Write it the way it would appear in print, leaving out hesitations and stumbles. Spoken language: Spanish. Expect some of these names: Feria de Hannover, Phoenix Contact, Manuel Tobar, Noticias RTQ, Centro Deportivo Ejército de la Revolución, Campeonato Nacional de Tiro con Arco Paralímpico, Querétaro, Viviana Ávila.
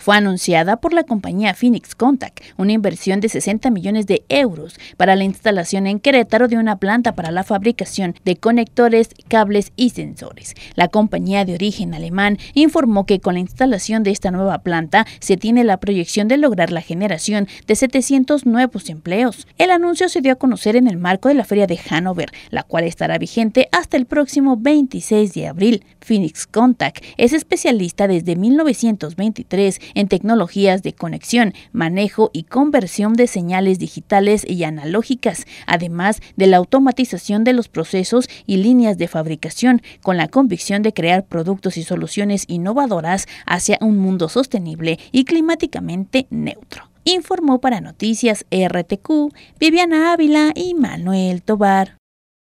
Fue anunciada por la compañía Phoenix Contact una inversión de 60 millones de euros para la instalación en Querétaro de una planta para la fabricación de conectores, cables y sensores. La compañía de origen alemán informó que con la instalación de esta nueva planta se tiene la proyección de lograr la generación de 700 nuevos empleos. El anuncio se dio a conocer en el marco de la Feria de Hannover, la cual estará vigente hasta el próximo 26 de abril. Phoenix Contact es especialista desde 1923 en tecnologías de conexión, manejo y conversión de señales digitales y analógicas, además de la automatización de los procesos y líneas de fabricación, con la convicción de crear productos y soluciones innovadoras hacia un mundo sostenible y climáticamente neutro. Informó para Noticias RTQ, Viviana Ávila y Manuel Tobar.